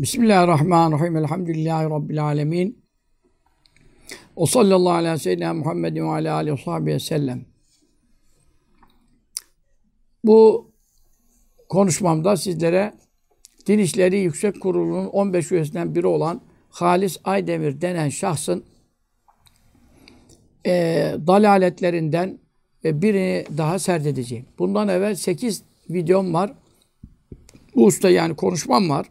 Bismillahirrahmanirrahim. Elhamdülillahi Rabbil alemin. O sallallahu aleyhi ve seyyidina Muhammedin ve aleyhi aleyhi ve sahibi ve sellem. Bu konuşmamda sizlere Din İşleri Yüksek Kurulu'nun 15 üyesinden biri olan Halis Aydemir denen şahsın dalaletlerinden birini daha serdedeceğim. Bundan evvel 8 videom var. Bu usta yani konuşmam var.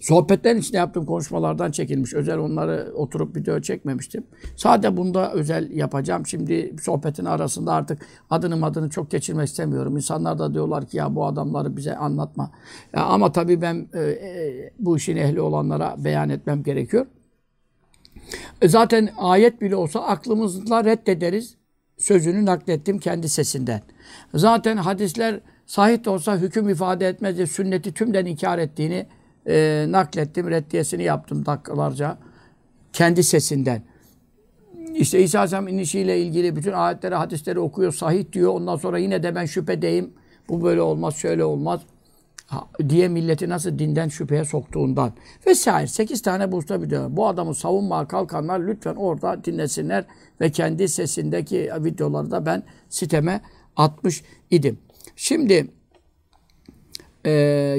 Sohbetlerin içinde yaptığım konuşmalardan çekilmiş. Özel onları oturup video çekmemiştim. Sadece bunda özel yapacağım. Şimdi sohbetin arasında artık adını çok geçirmek istemiyorum. İnsanlar da diyorlar ki ya bu adamları bize anlatma. Ya, ama tabii ben bu işin ehli olanlara beyan etmem gerekiyor. Zaten ayet bile olsa aklımızla reddederiz. Sözünü naklettim kendi sesinden. Zaten hadisler sahih de olsa hüküm ifade etmez diye sünneti tümden inkar ettiğini naklettim, reddiyesini yaptım dakikalarca kendi sesinden. İşte İsa Aleyhisselam'ın inişiyle ilgili bütün ayetleri, hadisleri okuyor, sahih diyor. Ondan sonra yine de ben şüphedeyim. Bu böyle olmaz, şöyle olmaz diye milleti nasıl dinden şüpheye soktuğundan vesaire. 8 tane busta video. Bu adamı savunmaya kalkanlar lütfen orada dinlesinler ve kendi sesindeki videoları da ben siteme atmış idim. Şimdi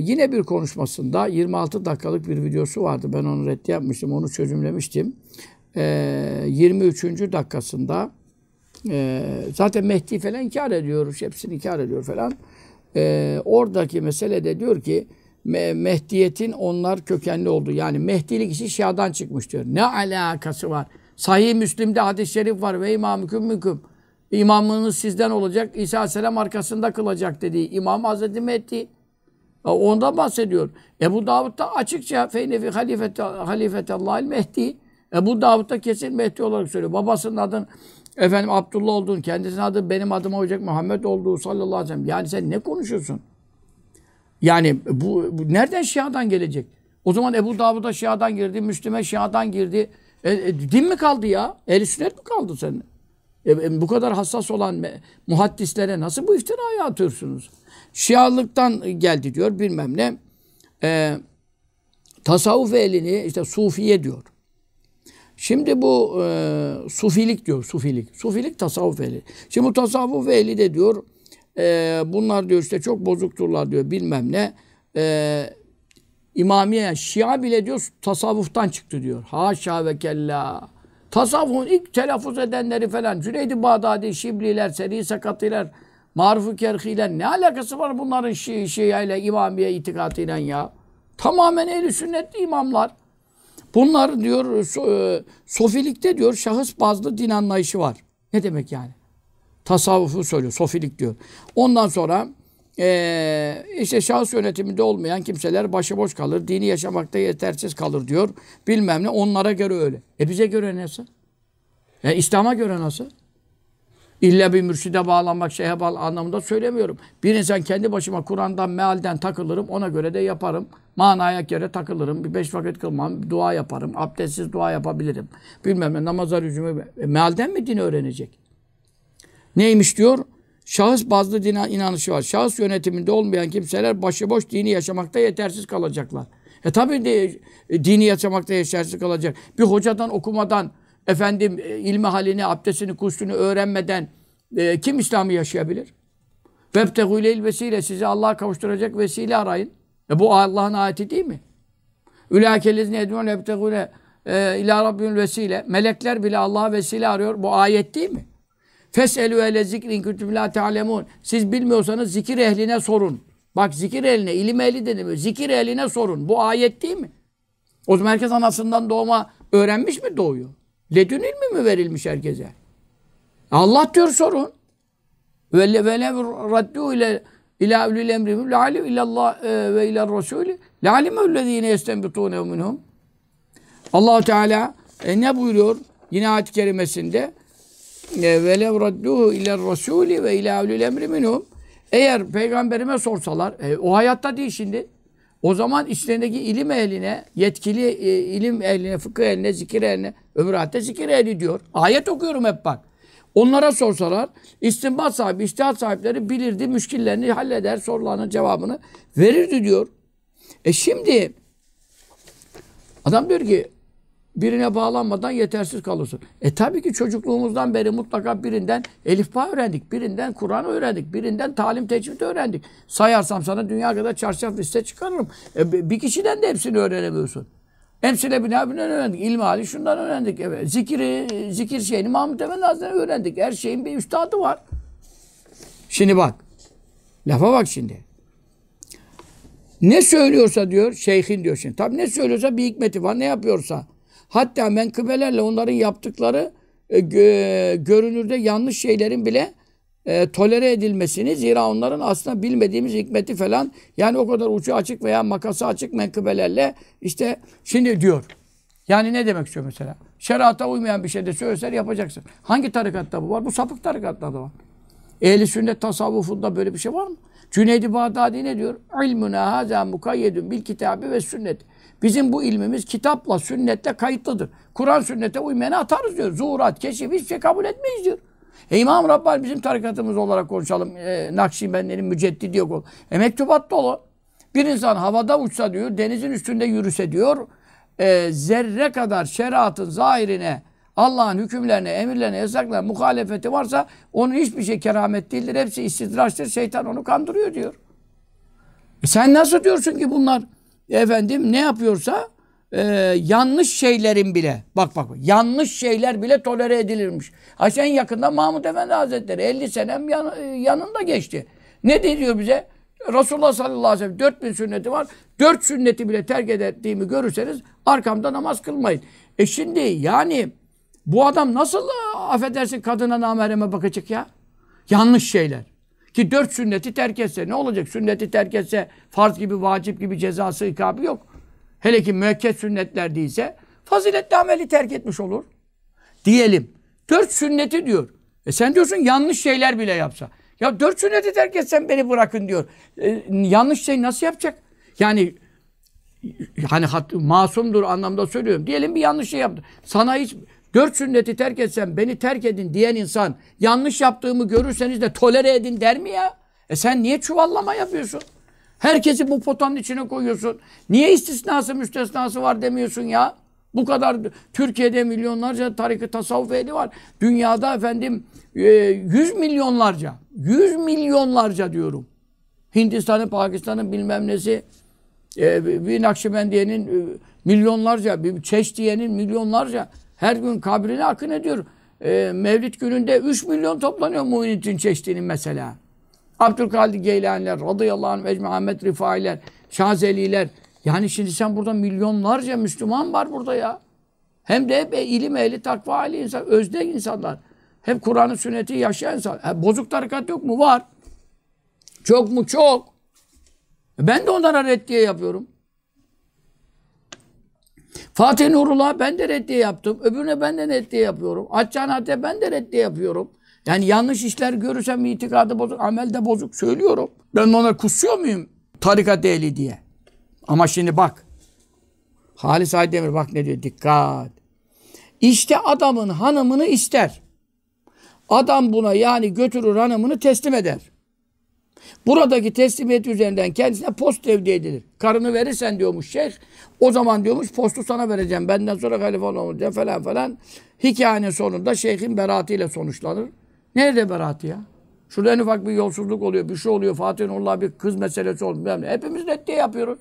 yine bir konuşmasında 26 dakikalık bir videosu vardı. Ben onu reddi yapmıştım, onu çözümlemiştim. 23. dakikasında zaten Mehdi falan inkar ediyoruz, hepsini inkar ediyor falan. Oradaki mesele de diyor ki Mehdiyet'in onlar kökenli olduğu, yani Mehdilik işi Şia'dan çıkmış diyor. Ne alakası var? Sahih Müslim'de hadis-i şerif var ve imamüküm müküm. İmamınız sizden olacak, İsa Aleyhisselam arkasında kılacak dediği İmam Hazreti Mehdi. Ondan bahsediyor. Ebu Davud'da açıkça feynefi halifetullahil Mehdi. Ebu Davud'da kesin Mehdi olarak söylüyor. Babasının adın efendim Abdullah olduğunu, kendisinin adı benim adıma olacak Muhammed olduğu sallallahu aleyhi ve sellem. Yani sen ne konuşuyorsun? Yani bu nereden Şia'dan gelecek? O zaman Ebu Davud'a Şia'dan girdi, Müslüme Şia'dan girdi. Din mi kaldı ya? Ehl-i Sünet mi kaldı senin? Bu kadar hassas olan muhaddislere nasıl bu iftirayı atıyorsunuz? Şialıktan geldi diyor bilmem ne. Tasavvuf elini işte Sufiye diyor. Şimdi bu Sufilik diyor, Sufilik. Sufilik tasavvuf ehli. Şimdi bu tasavvuf ehli de diyor, bunlar diyor işte çok bozukturlar diyor bilmem ne. İmamiye, Şia bile diyor tasavvuftan çıktı diyor. Haşa ve kella. Tasavvufun ilk telaffuz edenleri falan. Cüneydi Bağdadi, Şibliler, Serî Sekatiler, Maruf-u Kerhiler. Ne alakası var bunların Şia ile İmamiye itikadıyla ya? Tamamen Ehl-i Sünnetli imamlar. Bunlar diyor, sofilikte diyor şahıs bazlı din anlayışı var. Ne demek yani? Tasavvufu söylüyor, sofilik diyor. Ondan sonra işte şahıs yönetiminde olmayan kimseler başıboş kalır, dini yaşamakta yetersiz kalır diyor. Bilmem ne, onlara göre öyle. Bize göre nasıl? İslam'a göre nasıl? İlla bir mürşide bağlanmak, şeyhe bağlanmak anlamında söylemiyorum. Bir insan kendi başıma Kur'an'dan, mealden takılırım, ona göre de yaparım. Manaya göre takılırım, bir 5 vakit kılmam, dua yaparım, abdestsiz dua yapabilirim. Bilmem ne, namazlar yüzümü... mealden mi din öğrenecek? Neymiş diyor? Şahıs bazlı din inanışı var. Şahıs yönetiminde olmayan kimseler başıboş dini yaşamakta yetersiz kalacaklar. Tabii de, dini yaşamakta yetersiz kalacak. Bir hocadan, okumadan... Efendim ilmi halini, abdestini, kuşlunu öğrenmeden kim İslam'ı yaşayabilir? Vebtegûle'l vesile, sizi Allah'a kavuşturacak vesile arayın. Bu Allah'ın ayeti değil mi? Ülâkelezine edmûn vebtegûle ilâ rabbîl vesile. Melekler bile Allah'a vesile arıyor. Bu ayet değil mi? Fes'elû ehle zikrin kuntum lâ te'alemûn. Siz bilmiyorsanız zikir ehline sorun. Bak zikir ehline, ilim ehli deniliyor. Zikir ehline sorun. Bu ayet değil mi? O zaman herkes anasından doğma öğrenmiş mi doğuyor? Ledün ilmi mi verilmiş herkese? Allah diyor sorun. Velev raddu ile ila ulil emri mu'alim ila Allah ve ila Resulü. La'alimü'llezine yestenbitune minhum. Allah Teala ne buyuruyor? Yine ayet-i kerimesinde velev raddu ile Resulü ve ila ulil emri minhum. Eğer peygamberime sorsalar, o hayatta değil şimdi. O zaman içlerindeki ilim ehline, yetkili ilim ehline, fıkıh ehline, zikir ehline, öbür hayatta zikir ehli diyor. Ayet okuyorum hep bak. Onlara sorsalar, istinbat sahibi, içtihat sahipleri bilirdi, müşkillerini halleder, sorularının cevabını verirdi diyor. Şimdi adam diyor ki birine bağlanmadan yetersiz kalırsın. Tabii ki çocukluğumuzdan beri mutlaka birinden elifba öğrendik, birinden Kur'an öğrendik, birinden talim tecvid öğrendik. Sayarsam sana dünya kadar çarşaf liste çıkarırım. Bir kişiden de hepsini öğrenemiyorsun. Hepsine binabinden öğrendik. İlmi hali şundan öğrendik. Evet, zikir şeyini Mahmut Efendi Hazretleri öğrendik. Her şeyin bir üstadı var. Şimdi bak. Lafa bak şimdi. Ne söylüyorsa diyor, şeyhin diyor şimdi. Tabi ne söylüyorsa bir hikmeti var, ne yapıyorsa. Hatta menkıbelerle onların yaptıkları görünürde yanlış şeylerin bile tolere edilmesini, zira onların aslında bilmediğimiz hikmeti falan, yani o kadar ucu açık veya makası açık menkıbelerle işte şimdi diyor. Yani ne demek istiyor mesela? Şerata uymayan bir şey de söyleser yapacaksın. Hangi tarikatta bu var? Bu sapık tarikatta da var. Ehl-i Sünet tasavvufunda böyle bir şey var mı? Cüneydi Bağdadi ne diyor? İlmuna haza mukayyedun bil kitabı ve sünnet. Bizim bu ilmimiz kitapla, sünnetle kayıtlıdır. Kur'an sünnete uymayanı atarız diyor. Zuhurat, keşif hiçbir şey kabul etmeyiz diyor. İmam Rabbani bizim tarikatımız olarak konuşalım. Nakşibendi'nin müceddidi diyor. Mektubat dolu. Bir insan havada uçsa diyor, denizin üstünde yürüse diyor, zerre kadar şeriatın zahirine, Allah'ın hükümlerine, emirlerine, yasaklarına muhalefeti varsa onun hiçbir şey keramet değildir. Hepsi istidraçtır. Şeytan onu kandırıyor diyor. Sen nasıl diyorsun ki bunlar efendim ne yapıyorsa yanlış şeylerin bile bak yanlış şeyler bile tolere edilirmiş. En yakında Mahmut Efendi Hazretleri 50 senem yanında geçti. Ne diyor bize? Resulullah sallallahu aleyhi ve sellem 4000 sünneti var. 4 sünneti bile terk ettiğimi görürseniz arkamda namaz kılmayın. Şimdi yani bu adam nasıl affedersin kadına namereme bakacak ya? Yanlış şeyler. Ki 4 sünneti terk etse ne olacak? Sünneti terk etse farz gibi, vacip gibi cezası, ikabı yok. Hele ki müekket sünnetler değilse faziletli ameli terk etmiş olur. Diyelim. 4 sünneti diyor. Sen diyorsun yanlış şeyler bile yapsa. Ya 4 sünneti terk etsen beni bırakın diyor. Yanlış şey nasıl yapacak? Yani hani masumdur anlamda söylüyorum. Diyelim bir yanlış şey yaptı. Sana hiç 4 sünneti terk etsem beni terk edin diyen insan yanlış yaptığımı görürseniz de tolere edin der mi ya? Sen niye çuvallama yapıyorsun? Herkesi bu potanın içine koyuyorsun. Niye istisnası müstesnası var demiyorsun ya? Bu kadar Türkiye'de milyonlarca tarikat tasavvuf ehli var. Dünyada efendim 100 milyonlarca diyorum. Hindistan'ın, Pakistan'ın bilmem nesi, bir Nakşibendiye'nin milyonlarca, bir Çeşdiye'nin milyonlarca. Her gün kabrine akın ediyor. Mevlid gününde 3 milyon toplanıyor Muhyiddin Çeşti'nin mesela. Abdülkadir Geylaniler, radıyallahu anh ve Muhammed Rifailer, Şazeliler. Yani şimdi sen burada milyonlarca Müslüman var burada ya. Hem de hep ilim ehli, takva ehli insan, özde insanlar. Hep Kur'an'ın sünneti yaşayan insan. Bozuk tarikat yok mu? Var. Çok mu? Çok. Ben de onlara reddiye yapıyorum. Fatih Nurullah ben de reddiye yaptım. Öbürüne ben de reddiye yapıyorum. Atçan Hatip ben de reddiye yapıyorum. Yani yanlış işler görürsem itikadı bozuk, amel de bozuk söylüyorum. Ben ona kusuyor muyum tarikat ehli diye? Ama şimdi bak. Halis Aydemir bak ne diyor? Dikkat. İşte adamın hanımını ister. Adam buna yani götürür hanımını teslim eder. Buradaki teslimiyet üzerinden kendisine post tevdi edilir. Karını verirsen diyormuş şeyh. O zaman diyormuş postu sana vereceğim. Benden sonra halife olacağım falan falan. Hikayenin sonunda şeyhin beraatıyla sonuçlanır. Nerede beraati ya? Şurada en ufak bir yolsuzluk oluyor. Bir şey oluyor. Fatih Nurullah bir kız meselesi oldu. Hepimiz reddiye yapıyoruz.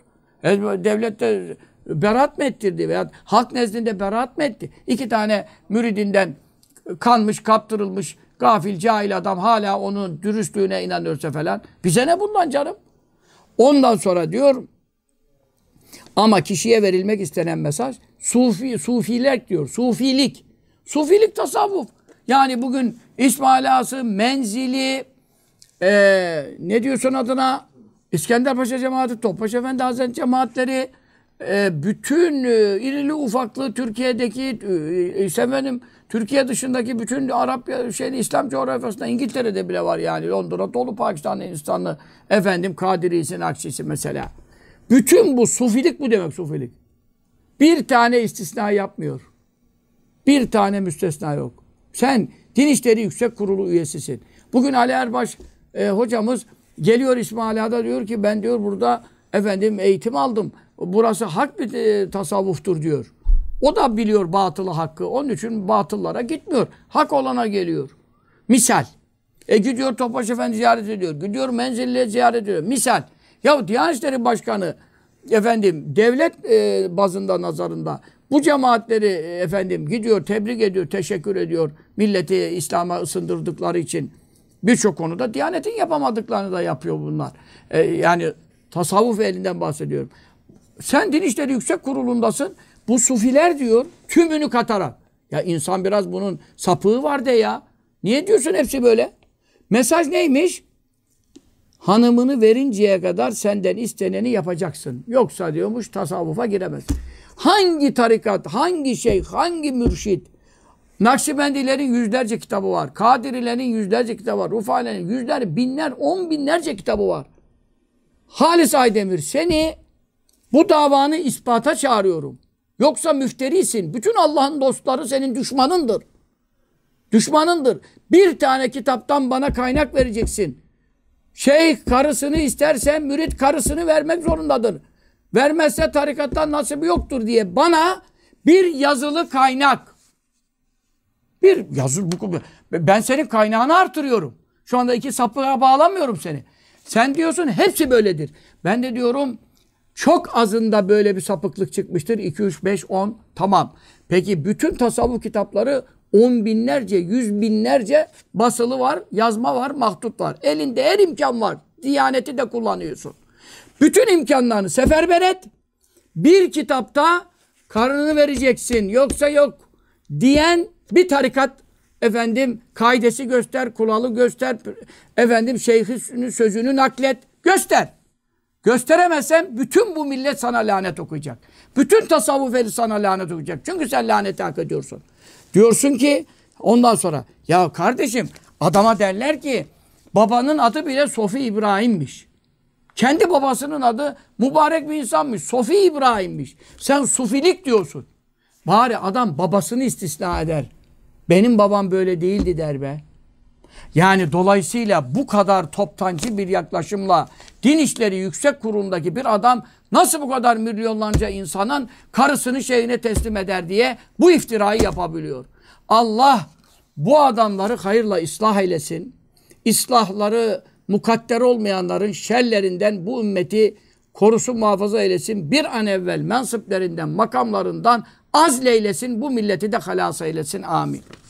Devlet de beraat mı ettirdi? Veya halk nezdinde beraat mı etti? 2 tane müridinden kanmış, kaptırılmış gafil, cahil adam hala onun dürüstlüğüne inanıyorsa falan. Bize ne bundan canım? Ondan sonra diyor ama kişiye verilmek istenen mesaj sufilik diyor. Sufilik. Sufilik tasavvuf. Yani bugün İsmailası, menzili ne diyorsun adına? İskender Paşa Cemaati, Topbaş Efendi Hazretleri cemaatleri bütün irili ufaklı Türkiye'deki Türkiye dışındaki bütün Arap İslam coğrafyasında İngiltere'de bile var yani. Londra dolu, Pakistan'da, Hindistan'da efendim Kadirisi, Nakşisi mesela. Bütün bu sufilik bu demek sufilik. Bir tane istisna yapmıyor. Bir tane müstesna yok. Sen Din İşleri Yüksek Kurulu üyesisin. Bugün Ali Erbaş hocamız geliyor İsmaila'da diyor ki ben diyor burada Efendim eğitim aldım. Burası hak bir tasavvuftur diyor. O da biliyor batılı hakkı. Onun için batıllara gitmiyor. Hak olana geliyor. Misal. Gidiyor Topbaş Efendi ziyaret ediyor. Gidiyor Menzilli'ye ziyaret ediyor. Misal. Ya Diyanet İşleri Başkanı efendim devlet bazında nazarında bu cemaatleri efendim gidiyor, tebrik ediyor, teşekkür ediyor. Milleti İslam'a ısındırdıkları için birçok konuda Diyanet'in yapamadıklarını da yapıyor bunlar. Yani tasavvuf elinden bahsediyorum. Sen Din İşleri Yüksek Kurulu'ndasın. Bu sufiler diyor tümünü katarak. Ya insan biraz bunun sapığı var de ya. Niye diyorsun hepsi böyle? Mesaj neymiş? Hanımını verinceye kadar senden isteneni yapacaksın. Yoksa diyormuş tasavvufa giremez. Hangi tarikat, hangi şeyh, hangi mürşid? Nakşibendilerin yüzlerce kitabı var. Kadirilerin yüzlerce kitabı var. Rufailerin yüzler, binler, on binlerce kitabı var. Halis Aydemir seni bu davanı ispata çağırıyorum. Yoksa müfterisin. Bütün Allah'ın dostları senin düşmanındır. Düşmanındır. Bir tane kitaptan bana kaynak vereceksin. Şeyh karısını isterse mürit karısını vermek zorundadır. Vermezse tarikattan nasibi yoktur diye bana bir yazılı kaynak. Bir yazılı. Ben senin kaynağını artırıyorum. Şu anda iki sapığa bağlamıyorum seni. Sen diyorsun hepsi böyledir. Ben de diyorum çok azında böyle bir sapıklık çıkmıştır. 2, 3, 5, 10 tamam. Peki bütün tasavvuf kitapları on binlerce, yüz binlerce basılı var, yazma var, mahdut var. Elinde her imkan var. Diyaneti de kullanıyorsun. Bütün imkanlarını seferber et. Bir kitapta karını vereceksin. Yoksa yok diyen bir tarikat efendim kaidesi göster, kuralı göster. Efendim şeyhinin sözünü naklet. Göster. Gösteremezsen bütün bu millet sana lanet okuyacak. Bütün tasavvuf eli sana lanet okuyacak. Çünkü sen laneti hak ediyorsun. Diyorsun ki ondan sonra ya kardeşim adama derler ki babanın adı bile Sofi İbrahim'miş. Kendi babasının adı mübarek bir insanmış. Sofi İbrahim'miş. Sen sufilik diyorsun. Bari adam babasını istisna eder. Benim babam böyle değildi der be. Yani dolayısıyla bu kadar toptancı bir yaklaşımla Din İşleri Yüksek Kurulu'ndaki bir adam nasıl bu kadar milyonlarca insanın karısını şeyine teslim eder diye bu iftirayı yapabiliyor. Allah bu adamları hayırla ıslah eylesin. İslahları mukadder olmayanların şerlerinden bu ümmeti korusun, muhafaza eylesin. Bir an evvel mensuplerinden, makamlarından azleylesin. Bu milleti de halas eylesin. Amin.